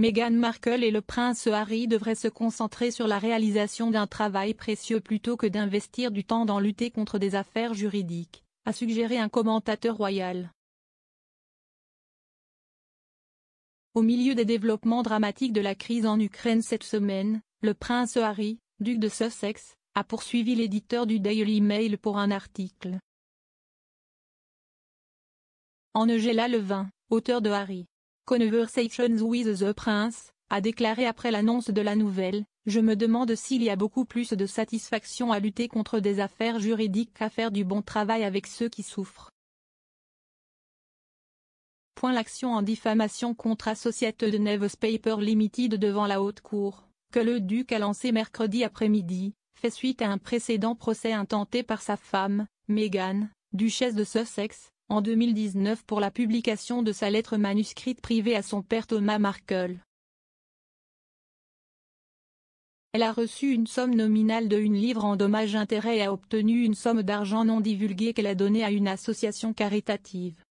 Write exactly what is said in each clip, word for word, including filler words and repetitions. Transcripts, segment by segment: Meghan Markle et le prince Harry devraient se concentrer sur la réalisation d'un travail précieux plutôt que d'investir du temps dans lutter contre des affaires juridiques, a suggéré un commentateur royal. Au milieu des développements dramatiques de la crise en Ukraine cette semaine, le prince Harry, duc de Sussex, a poursuivi l'éditeur du Daily Mail pour un article. Angela Levin, auteur de Harry Conversations with the Prince, a déclaré après l'annonce de la nouvelle « Je me demande s'il y a beaucoup plus de satisfaction à lutter contre des affaires juridiques qu'à faire du bon travail avec ceux qui souffrent. » L'action en diffamation contre Associated Newspapers Limited devant la Haute Cour, que le duc a lancée mercredi après-midi, fait suite à un précédent procès intenté par sa femme, Meghan, duchesse de Sussex, en deux mille dix-neuf pour la publication de sa lettre manuscrite privée à son père Thomas Markle. Elle a reçu une somme nominale de une livre en dommages-intérêts et a obtenu une somme d'argent non divulguée qu'elle a donnée à une association caritative.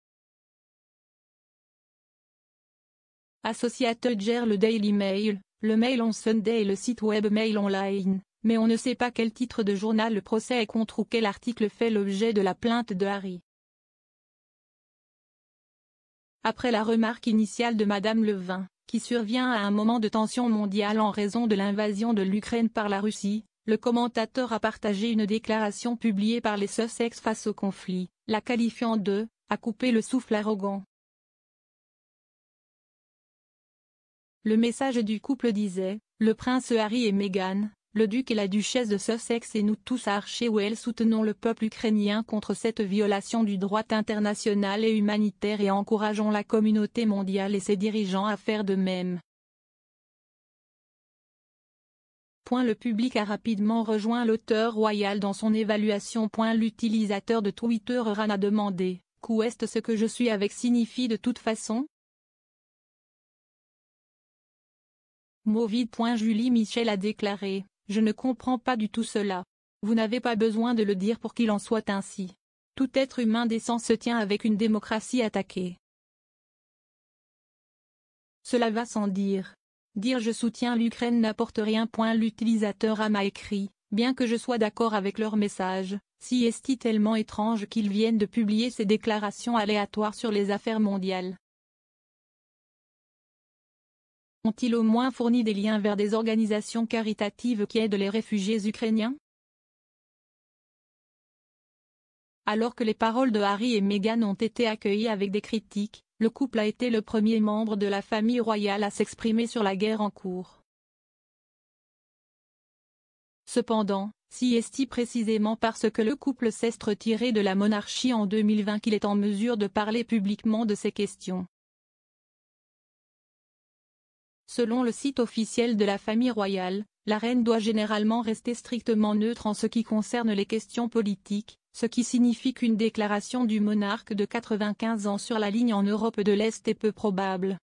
Associated gère le Daily Mail, le Mail on Sunday et le site web Mail Online, mais on ne sait pas quel titre de journal le procès est contre ou quel article fait l'objet de la plainte de Harry. Après la remarque initiale de Madame Levin, qui survient à un moment de tension mondiale en raison de l'invasion de l'Ukraine par la Russie, le commentateur a partagé une déclaration publiée par les Sussex face au conflit, la qualifiant de « à couper le souffle arrogant ». Le message du couple disait « Le prince Harry et Meghan, le duc et la duchesse de Sussex et nous tous à Archewell soutenons le peuple ukrainien contre cette violation du droit international et humanitaire et encourageons la communauté mondiale et ses dirigeants à faire de même. » Le public a rapidement rejoint l'auteur royal dans son évaluation. L'utilisateur de Twitter Ran a demandé « Qu'est-ce ce que je suis avec signifie de toute façon ?» Mot vide. Julie Michel a déclaré « Je ne comprends pas du tout cela. Vous n'avez pas besoin de le dire pour qu'il en soit ainsi. Tout être humain décent se tient avec une démocratie attaquée. Cela va sans dire. Dire je soutiens l'Ukraine n'apporte rien. » L'utilisateur a écrit « Bien que je sois d'accord avec leur message, si est-il tellement étrange qu'ils viennent de publier ces déclarations aléatoires sur les affaires mondiales. Ont-ils au moins fourni des liens vers des organisations caritatives qui aident les réfugiés ukrainiens ? Alors que les paroles de Harry et Meghan ont été accueillies avec des critiques, le couple a été le premier membre de la famille royale à s'exprimer sur la guerre en cours. Cependant, si est-il précisément parce que le couple s'est retiré de la monarchie en deux mille vingt qu'il est en mesure de parler publiquement de ces questions. Selon le site officiel de la famille royale, la reine doit généralement rester strictement neutre en ce qui concerne les questions politiques, ce qui signifie qu'une déclaration du monarque de quatre-vingt-quinze ans sur la ligne en Europe de l'Est est peu probable.